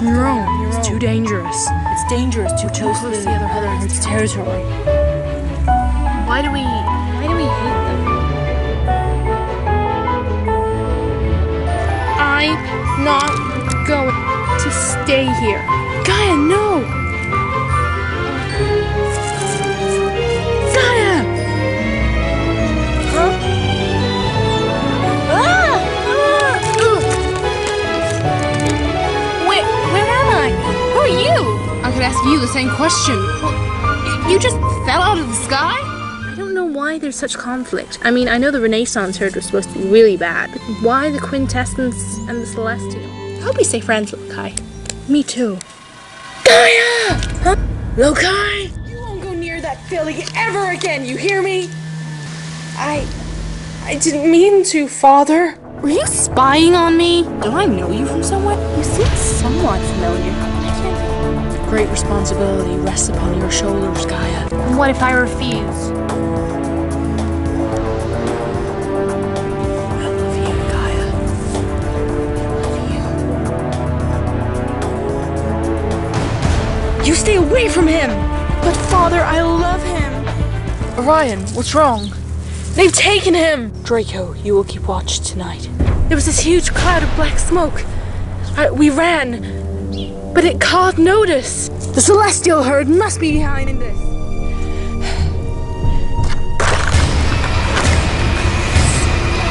on your own. It's too dangerous. It's dangerous to close to the other herd's territory. Why do we hate them? I'm not going to stay here. Gaia, no! Gaia! Huh? Where am I? Who are you? I could ask you the same question. You just fell out of the sky? I don't know why there's such conflict. I mean, I know the Renaissance herd was supposed to be really bad, but why the Quintessence and the Celestial? I hope we stay friends, Lokai. Me too. Gaia! Huh? Lokai! You won't go near that filly ever again, you hear me? I didn't mean to, Father. Were you spying on me? Don't I know you from somewhere? You seem somewhat familiar. Great responsibility rests upon your shoulders, Gaia. What if I refuse? You stay away from him! But Father, I love him! Orion, what's wrong? They've taken him! Draco, you will keep watch tonight. There was this huge cloud of black smoke. We ran, but it caught notice. The Celestial herd must be behind in this.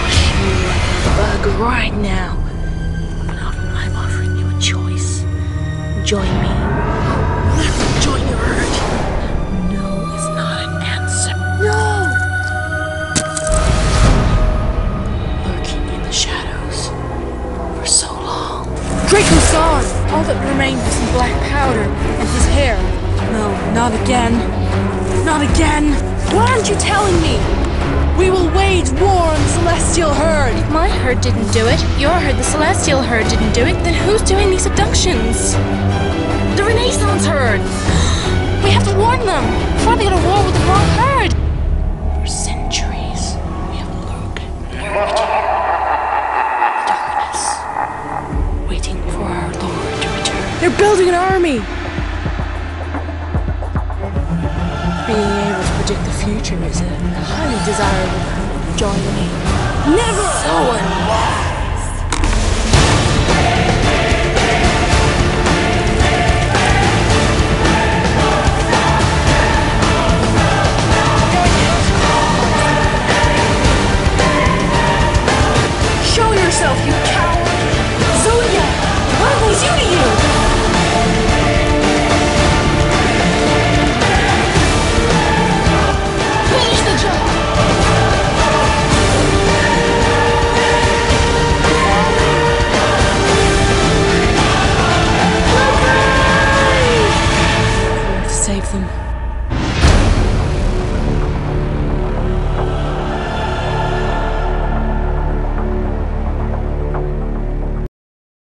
Smash you like a bug right now. But I'm offering you a choice. Join me. Draco's gone! All that remained was some black powder and his hair. No, not again. Not again! Why aren't you telling me? We will wage war on the Celestial herd! If my herd didn't do it, your herd, the Celestial herd, didn't do it, then who's doing these abductions? The Renaissance herd! We have to warn them! We're probably at a war with the wrong herd! For centuries, we have lurked here. They're building an army! Being able to predict the future is a highly desirable. Join me. Never! So